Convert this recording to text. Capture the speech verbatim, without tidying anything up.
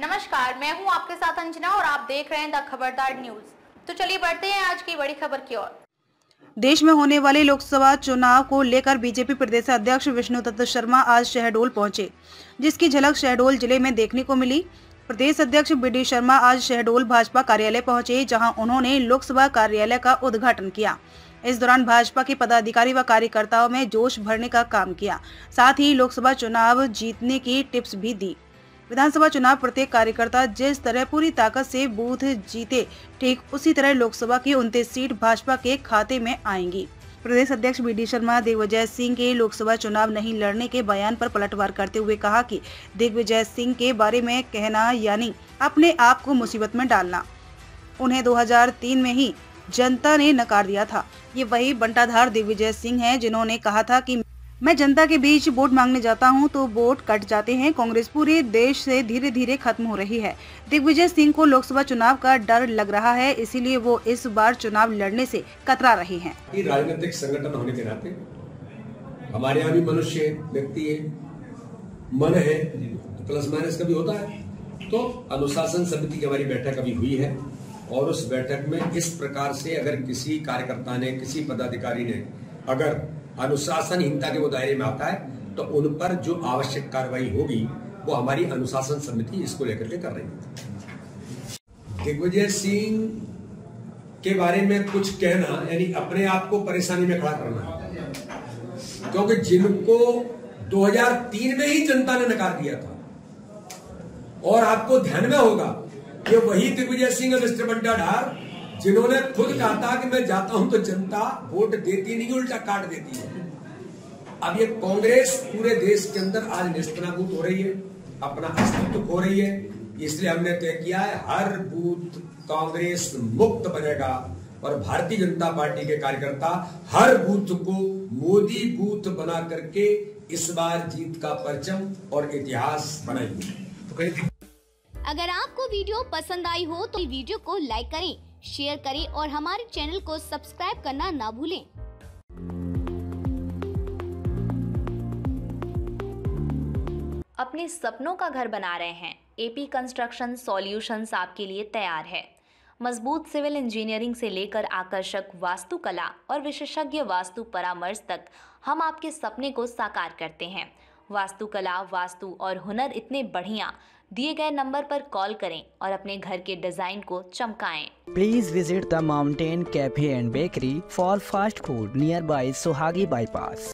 नमस्कार, मैं हूं आपके साथ अंजना और आप देख रहे हैं द खबरदार न्यूज। तो चलिए बढ़ते हैं आज की बड़ी खबर की ओर। देश में होने वाले लोकसभा चुनाव को लेकर बीजेपी प्रदेश अध्यक्ष विष्णुदत्त शर्मा आज शहडोल पहुंचे, जिसकी झलक शहडोल जिले में देखने को मिली। प्रदेश अध्यक्ष बी डी शर्मा आज शहडोल भाजपा कार्यालय पहुंचे, जहां उन्होंने लोकसभा कार्यालय का उद्घाटन किया। इस दौरान भाजपा के पदाधिकारी व कार्यकर्ताओं में जोश भरने का काम किया, साथ ही लोकसभा चुनाव जीतने की टिप्स भी दी। विधानसभा चुनाव प्रत्येक कार्यकर्ता जिस तरह पूरी ताकत से बूथ जीते, ठीक उसी तरह लोकसभा की उनतीस सीट भाजपा के खाते में आएंगी। प्रदेश अध्यक्ष बी डी शर्मा दिग्विजय सिंह के लोकसभा चुनाव नहीं लड़ने के बयान पर पलटवार करते हुए कहा कि दिग्विजय सिंह के बारे में कहना यानी अपने आप को मुसीबत में डालना। उन्हें दो हज़ार तीन में ही जनता ने नकार दिया था। ये वही बंटाधार दिग्विजय सिंह हैं जिन्होंने कहा था कि मैं जनता के बीच वोट मांगने जाता हूं तो वोट कट जाते हैं। कांग्रेस पूरे देश से धीरे धीरे खत्म हो रही है। दिग्विजय सिंह को लोकसभा चुनाव का डर लग रहा है, इसीलिए वो इस बार चुनाव लड़ने से कतरा रहे हैं। ये राजनीतिक संगठन होने के नाते हमारे यहाँ भी मनुष्य व्यक्ति है, मन है, प्लस माइनस कभी होता है। तो अनुशासन समिति की हमारी बैठक अभी हुई है और उस बैठक में इस प्रकार से अगर किसी कार्यकर्ता ने, किसी पदाधिकारी ने अगर अनुशासनहीनता के वो दायरे में आता है तो उन पर जो आवश्यक कार्रवाई होगी वो हमारी अनुशासन समिति इसको लेकर के कर रही है। दिग्विजय सिंह के बारे में कुछ कहना यानी अपने आप को परेशानी में खड़ा करना, क्योंकि जिनको दो हज़ार तीन में ही जनता ने नकार दिया था। और आपको ध्यान में होगा कि वही दिग्विजय सिंह और मिस्टर बंटाधार जिन्होंने खुद कहा था कि मैं जाता हूं तो जनता वोट देती नहीं, उल्टा काट देती है। अब ये कांग्रेस पूरे देश के अंदर आज नेस्तनाबूत हो रही है, अपना अस्तित्व खो रही है। इसलिए हमने तय किया है हर बूथ कांग्रेस मुक्त बनेगा और भारतीय जनता पार्टी के कार्यकर्ता हर बूथ को मोदी बूथ बना करके इस बार जीत का परचम और इतिहास बनाएंगे। तो अगर आपको वीडियो पसंद आई हो तो वीडियो को लाइक करें, शेयर करें और हमारे चैनल को सब्सक्राइब करना ना भूलें। अपने सपनों का घर बना रहे हैं? एपी कंस्ट्रक्शन सॉल्यूशंस आपके लिए तैयार है। मजबूत सिविल इंजीनियरिंग से लेकर आकर्षक वास्तुकला और विशेषज्ञ वास्तु परामर्श तक हम आपके सपने को साकार करते हैं। वास्तुकला, वास्तु और हुनर इतने बढ़िया। दिए गए नंबर पर कॉल करें और अपने घर के डिजाइन को चमकाएं। Please visit the mountain cafe and bakery for fast food nearby Sohagi bypass.